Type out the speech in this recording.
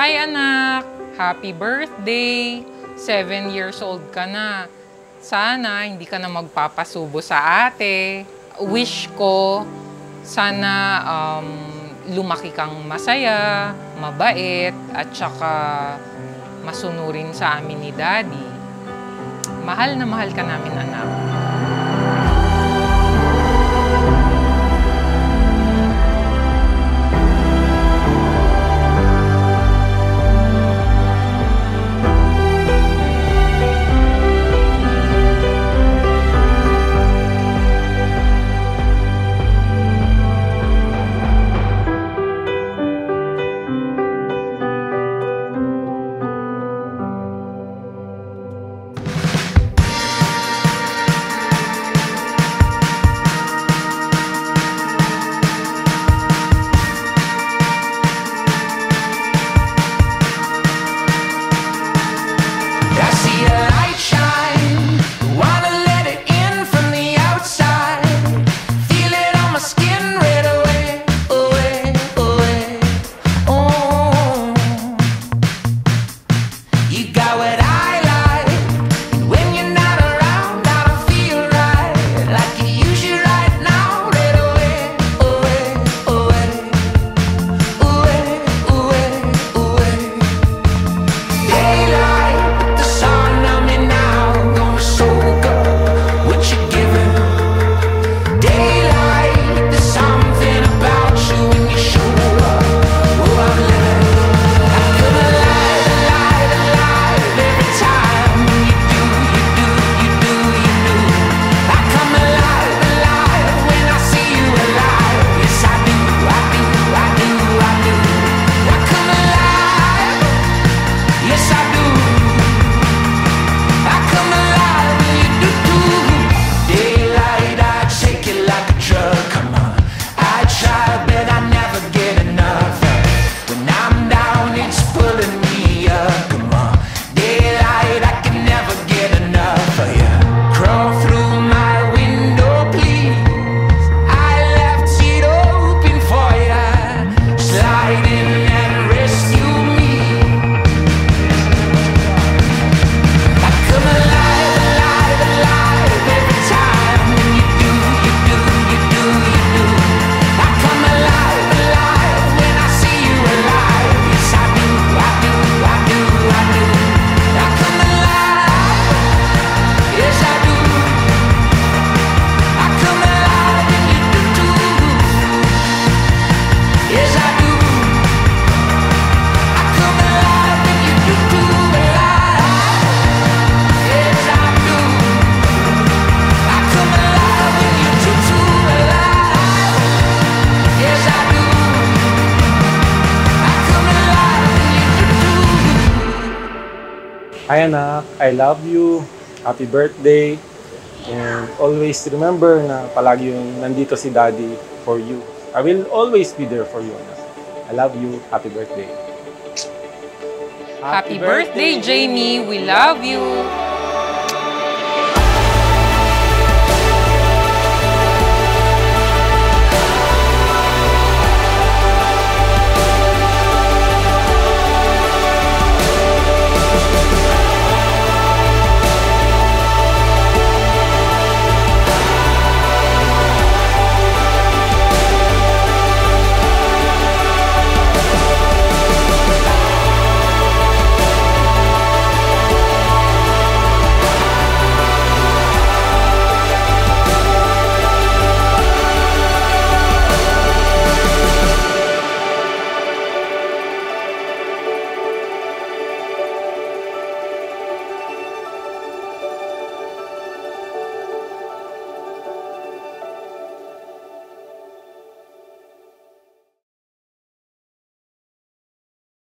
Hi anak! Happy birthday! 7 years old ka na. Sana hindi ka na magpapasubo sa ate. Wish ko, sana lumaki kang masaya, mabait, at saka masunurin sa amin ni Daddy. Mahal na mahal ka namin anak. Hi anak, I love you. Happy birthday. And always remember na palagi yung nandito si Daddy for you. I will always be there for you, anak. I love you. Happy birthday. Happy birthday, Jamie. We love you.